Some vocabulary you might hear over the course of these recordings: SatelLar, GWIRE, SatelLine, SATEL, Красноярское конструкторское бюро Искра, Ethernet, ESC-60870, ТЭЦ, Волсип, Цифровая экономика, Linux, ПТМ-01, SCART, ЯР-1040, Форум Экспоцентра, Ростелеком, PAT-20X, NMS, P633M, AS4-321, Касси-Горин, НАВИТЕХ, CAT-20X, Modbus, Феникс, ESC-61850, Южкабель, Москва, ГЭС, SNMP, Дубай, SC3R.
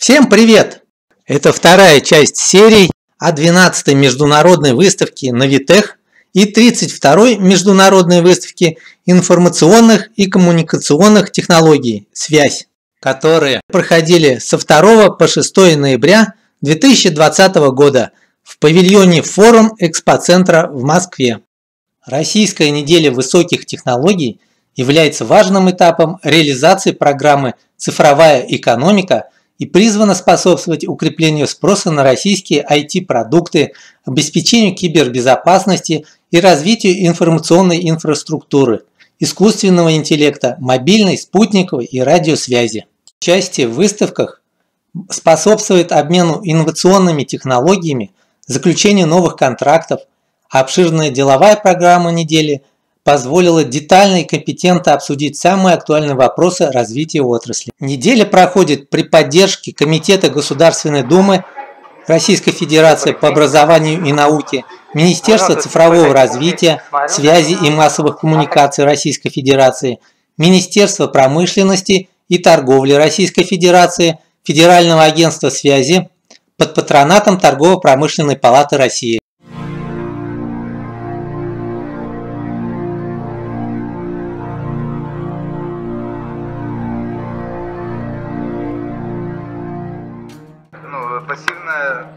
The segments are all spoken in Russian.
Всем привет! Это вторая часть серии о 12-й международной выставке НАВИТЕХ и 32-й международной выставке информационных и коммуникационных технологий «Связь», которые проходили со 2 по 6 ноября 2020 года в павильоне Форум Экспоцентра в Москве. Российская неделя высоких технологий является важным этапом реализации программы «Цифровая экономика» и призвана способствовать укреплению спроса на российские IT-продукты, обеспечению кибербезопасности и развитию информационной инфраструктуры, искусственного интеллекта, мобильной, спутниковой и радиосвязи. Участие в выставках способствует обмену инновационными технологиями, заключению новых контрактов, а обширная деловая программа недели позволила детально и компетентно обсудить самые актуальные вопросы развития отрасли. Неделя проходит при поддержке Комитета Государственной Думы Российской Федерации по образованию и науке, Министерства цифрового развития, связи и массовых коммуникаций Российской Федерации, Министерства промышленности и торговли Российской Федерации, Федерального агентства связи под патронатом Торгово-промышленной палаты России.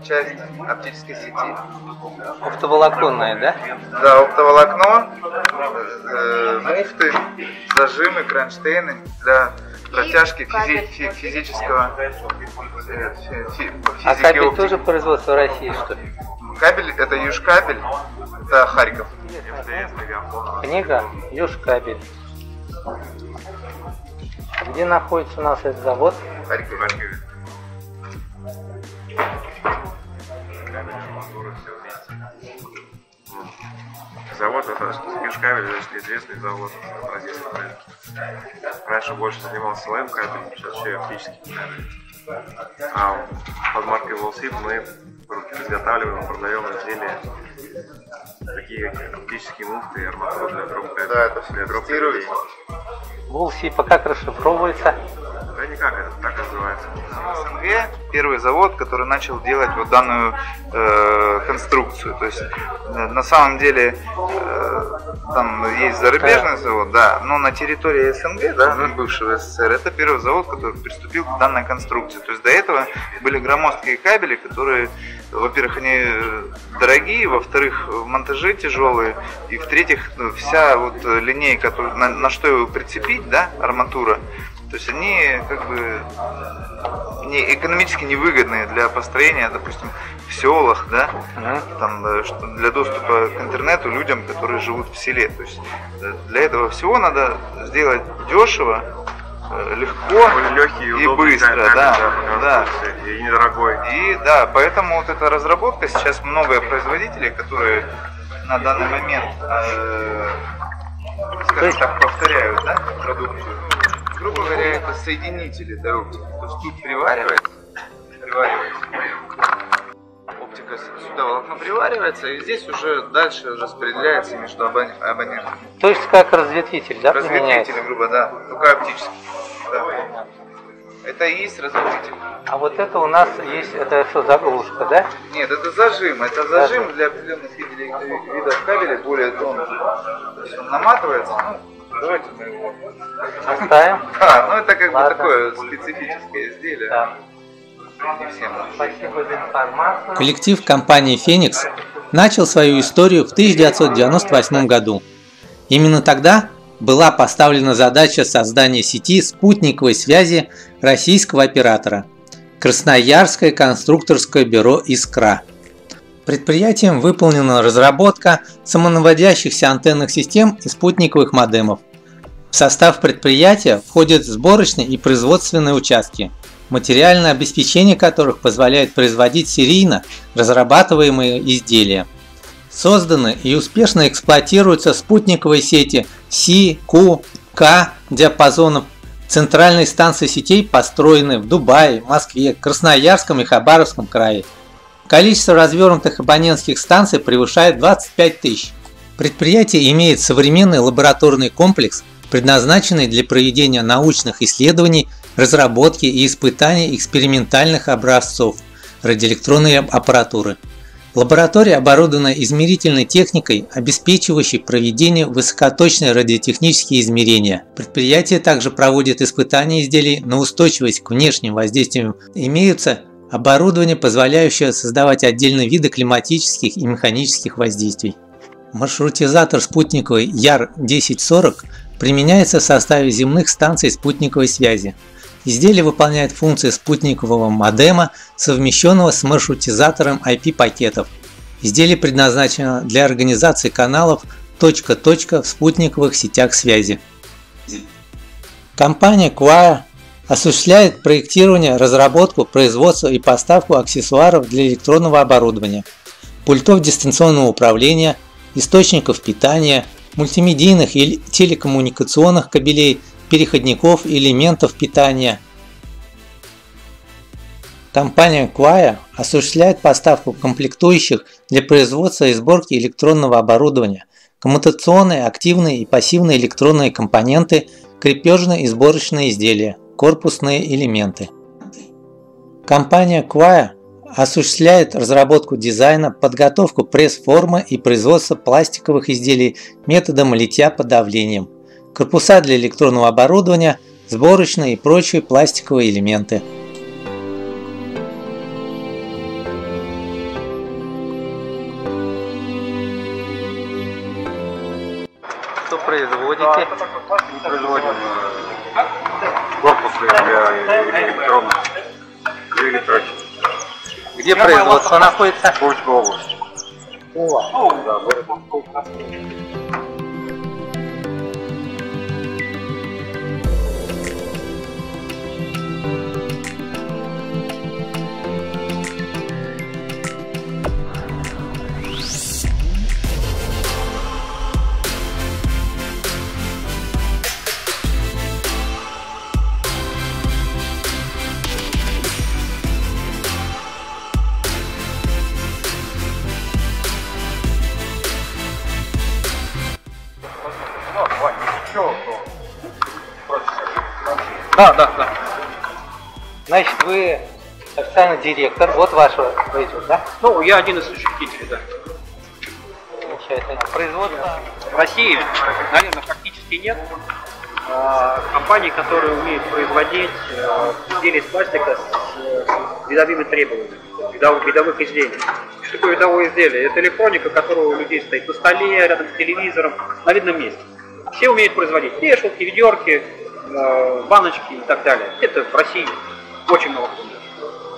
Часть оптической сети. Оптоволоконная, да? Да, оптоволокно, муфты, зажимы, кронштейны для протяжки физического. А кабель оптики. Тоже производство России, что ли? Кабель, это Южкабель, это Харьков. Книга Южкабель. А где находится у нас этот завод? Харьков. Завод это Южкабель, значит, известный завод. Раньше больше занимался ЛМ-кабелем, сейчас еще и оптический. А под маркой Волсип мы изготавливаем, продаем изделия, такие как оптические муфты и арматуру для дроп-кабеля. Да, это все для дроп-кабелей. Волсип, а как расшифровывается? Да никак, это так называется. СНГ первый завод, который начал делать вот данную конструкцию. То есть на самом деле там есть зарубежный завод, да, но на территории СНГ, да, бывшего СССР, это первый завод, который приступил к данной конструкции. То есть до этого были громоздкие кабели, которые, во-первых, они дорогие, во-вторых, монтажи тяжелые, и в-третьих, вся вот линейка, на что его прицепить, да, арматура. То есть они как бы экономически невыгодные для построения, допустим, в селах, да, там, для доступа к интернету людям, которые живут в селе. То есть для этого всего надо сделать дешево, легко и быстро, да, да, и недорогой. И да, поэтому вот эта разработка, сейчас много производителей, которые на данный момент, скажем так, повторяют, да, продукцию. Грубо говоря, это соединители для оптики. То есть тут приваривается. Оптика сюда волокно приваривается, и здесь уже дальше распределяется между абонентами. То есть как разветвитель, да? Разветвитель, грубо, да. Только оптический. Да. Это и есть разветвитель. А вот это у нас есть, это что, заглушка, да? Нет, это зажим. Это зажим для определенных видов кабеля, более тонкий. То есть он наматывается. Давайте мы его оставим. А, ну это как бы такое специфическое изделие. Да. Спасибо за информацию. Коллектив компании «Феникс» начал свою историю в 1998 году. Именно тогда была поставлена задача создания сети спутниковой связи российского оператора – Красноярское конструкторское бюро «Искра». Предприятием выполнена разработка самонаводящихся антенных систем и спутниковых модемов. В состав предприятия входят сборочные и производственные участки, материальное обеспечение которых позволяет производить серийно разрабатываемые изделия. Созданы и успешно эксплуатируются спутниковые сети Си, Ку, К диапазонов. Центральные станции сетей построены в Дубае, Москве, Красноярском и Хабаровском крае. Количество развернутых абонентских станций превышает 25 тысяч. Предприятие имеет современный лабораторный комплекс, предназначенный для проведения научных исследований разработки и испытаний экспериментальных образцов радиоэлектронной аппаратуры. Лаборатория оборудована измерительной техникой, обеспечивающей проведение высокоточной радиотехнические измерения. Предприятие также проводит испытания изделий на устойчивость к внешним воздействиям. Имеются оборудование, позволяющее создавать отдельные виды климатических и механических воздействий. Маршрутизатор спутниковый ЯР-1040 применяется в составе земных станций спутниковой связи. Изделие выполняет функции спутникового модема, совмещенного с маршрутизатором IP-пакетов. Изделие предназначено для организации каналов точка-точка в спутниковых сетях связи. Компания GWIRE осуществляет проектирование, разработку, производство и поставку аксессуаров для электронного оборудования, пультов дистанционного управления, источников питания, мультимедийных и телекоммуникационных кабелей, переходников и элементов питания. Компания GWIRE осуществляет поставку комплектующих для производства и сборки электронного оборудования, коммутационные, активные и пассивные электронные компоненты, крепежные и сборочные изделия, корпусные элементы. Компания GWIRE осуществляет разработку дизайна, подготовку пресс-формы и производство пластиковых изделий методом литья под давлением, корпуса для электронного оборудования, сборочные и прочие пластиковые элементы. Что производите? Мы производим корпусы для электронных. Где производство находится? Бутская область. Да. Значит, вы официальный директор, вот вашего производства, да? Ну, я один из учредителей, да. Замечательно. Производство в России, наверное, практически нет. Компаний, которые умеют производить изделия из пластика с видовыми требованиями, видовых изделий. Что такое видовое изделие? Это электроника, которая у людей стоит на столе, рядом с телевизором, на видном месте. Все умеют производить вешалки, ведерки, баночки и так далее. Это в России очень много.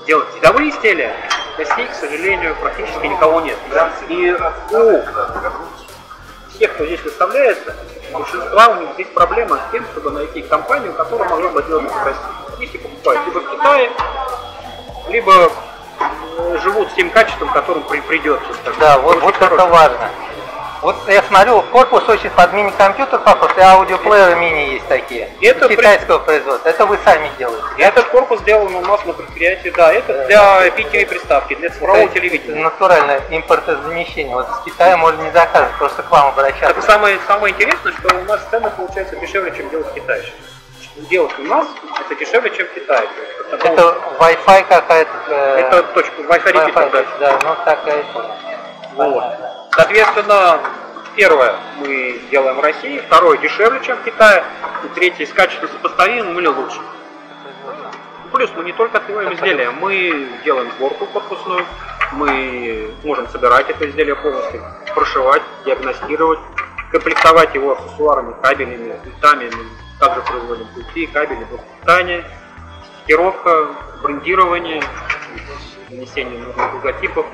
Делать видовые изделия, к сожалению, практически никого нет. И у всех, кто здесь выставляется, большинства у них здесь проблема с тем, чтобы найти компанию, которая могла бы делать в России. Если покупают либо в Китае, либо живут с тем качеством, которым придется. Да, вот это важно. Вот я смотрю, корпус очень под мини-компьютер похож, и аудиоплееры мини есть такие, это китайского производства. Это вы сами делаете? Этот корпус сделан у нас на предприятии, да, это для питьевой приставки, для цифрового телевидения. Натуральное импортозамещение, вот с Китая можно не заказывать, просто к вам обращаться. Это самое интересное, что у нас цены получаются дешевле, чем делать в Китае. Делать у нас это дешевле, чем в Китае. Это Wi-Fi какая-то? Это точка, Wi-Fi, да, ну такая тема. Вот. Соответственно, первое мы делаем в России, второе дешевле, чем в Китае, и третье с качеством сопоставимым или лучше. Плюс мы не только отбиваем изделия, мы делаем сборку корпусную, мы можем собирать это изделие полностью, прошивать, диагностировать, комплектовать его аксессуарами, кабелями, пультами, также производим пульты, кабели, питание, стикировка, брендирование, нанесение нужных логотипов,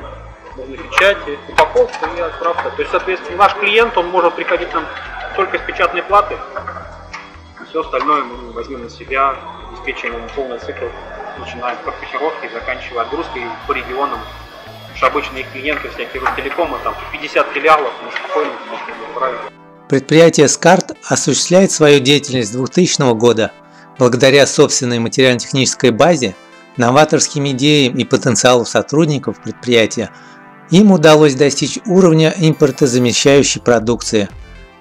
можно печати, упаковку и отправка. То есть, соответственно, наш клиент, он может приходить нам только с печатной платы, все остальное мы возьмем на себя, обеспечим ему полный цикл, начиная от корпусировки, заканчивая отгрузкой по регионам. Потому что обычные клиенты, всякие Ростелекомы, там 50 филиалов, мы спокойно можем отправить. Предприятие SCART осуществляет свою деятельность с 2000 года. Благодаря собственной материально-технической базе, новаторским идеям и потенциалу сотрудников предприятия им удалось достичь уровня импортозамещающей продукции.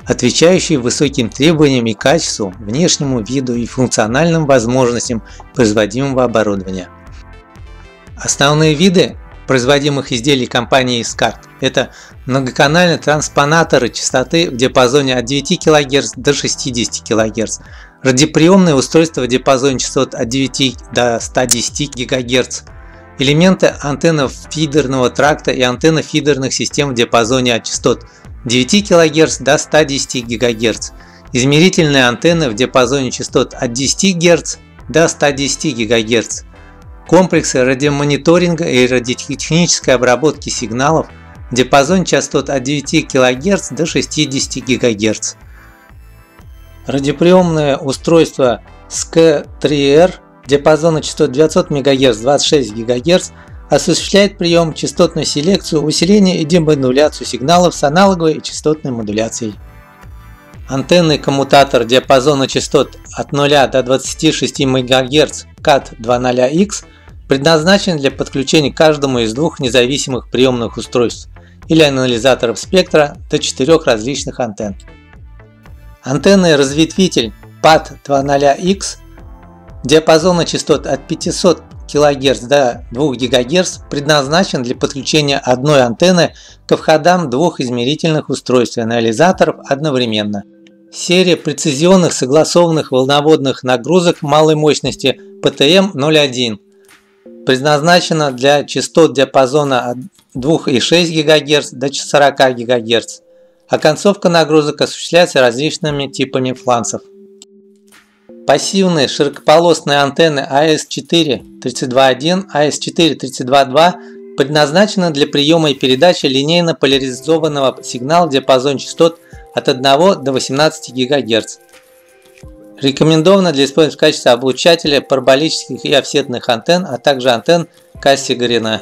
отвечающие высоким требованиям и качеству, внешнему виду и функциональным возможностям производимого оборудования. Основные виды производимых изделий компании SCART – это многоканальные транспонаторы частоты в диапазоне от 9 кГц до 60 кГц, радиоприемные устройства в диапазоне частот от 9 до 110 ГГц, элементы антенно-фидерного тракта и антенно-фидерных систем в диапазоне от частот 9 кГц до 110 ГГц, измерительные антенны в диапазоне частот от 10 Гц до 110 ГГц, комплексы радиомониторинга и радиотехнической обработки сигналов в диапазоне частот от 9 кГц до 60 ГГц. Радиоприемное устройство SC3R диапазона частот 900 МГц 26 ГГц осуществляет прием, частотную селекцию, усиление и демодуляцию сигналов с аналоговой и частотной модуляцией. Антенный коммутатор диапазона частот от 0 до 26 МГц CAT-20X предназначен для подключения к каждому из двух независимых приемных устройств или анализаторов спектра до 4 различных антенн. Антенный разветвитель PAT-20X диапазона частот от 500 кГц до 2 ГГц предназначен для подключения одной антенны ко входам двух измерительных устройств и анализаторов одновременно. Серия прецизионных согласованных волноводных нагрузок малой мощности ПТМ-01 предназначена для частот диапазона от 2,6 ГГц до 40 ГГц, а концовка нагрузок осуществляется различными типами фланцев. Пассивные широкополосные антенны AS4-321, AS4-322 предназначены для приема и передачи линейно поляризованного сигнала в диапазон частот от 1 до 18 ГГц. Рекомендовано для использования в качестве облучателя параболических и офсетных антенн, а также антенн Касси-Горина.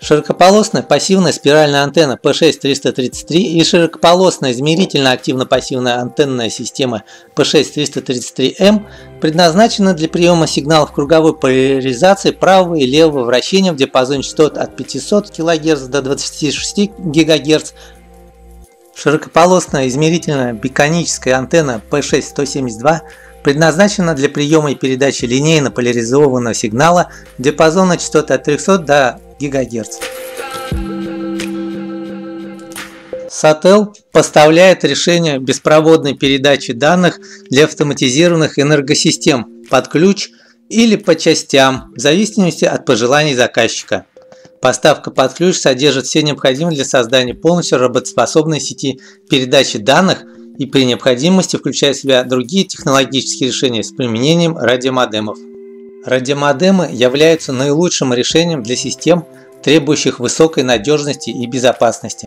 Широкополосная пассивная спиральная антенна P633 и широкополосная измерительно-активно-пассивная антенная система P633M предназначена для приема сигналов круговой поляризации правого и левого вращения в диапазоне частот от 500 кГц до 26 ГГц. Широкополосная измерительно-биконическая антенна P6172 предназначена для приема и передачи линейно-поляризованного сигнала диапазона частот от 300 до ГГц. SATEL поставляет решение беспроводной передачи данных для автоматизированных энергосистем под ключ или по частям, в зависимости от пожеланий заказчика. Поставка под ключ содержит все необходимое для создания полностью работоспособной сети передачи данных и при необходимости включает в себя другие технологические решения с применением радиомодемов. Радиомодемы являются наилучшим решением для систем, требующих высокой надежности и безопасности.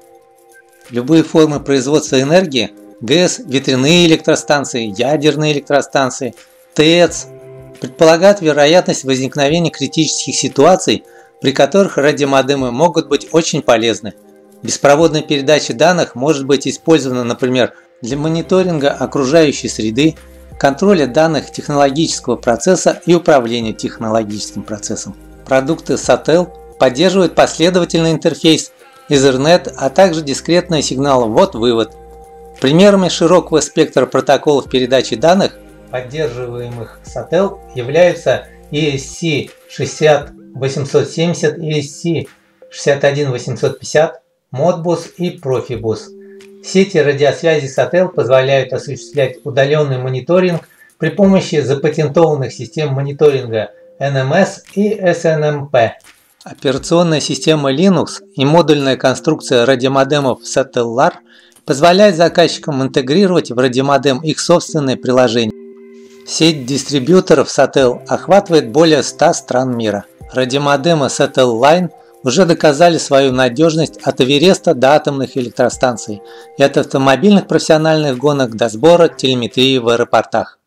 Любые формы производства энергии – ГЭС, ветряные электростанции, ядерные электростанции, ТЭЦ – предполагают вероятность возникновения критических ситуаций, при которых радиомодемы могут быть очень полезны. Беспроводная передача данных может быть использована, например, для мониторинга окружающей среды, контроля данных технологического процесса и управления технологическим процессом. Продукты SATEL поддерживают последовательный интерфейс Ethernet, а также дискретные сигналы ввод-вывод. Примерами широкого спектра протоколов передачи данных, поддерживаемых SATEL, являются ESC-60870, ESC-61850, Modbus и Profibus. Сети радиосвязи SATEL позволяют осуществлять удаленный мониторинг при помощи запатентованных систем мониторинга NMS и SNMP. Операционная система Linux и модульная конструкция радиомодемов SatelLar позволяет заказчикам интегрировать в радиомодем их собственные приложения. Сеть дистрибьюторов SATEL охватывает более 100 стран мира. Радиомодемы SatelLine уже доказали свою надежность от Эвереста до атомных электростанций и от автомобильных профессиональных гонок до сбора телеметрии в аэропортах.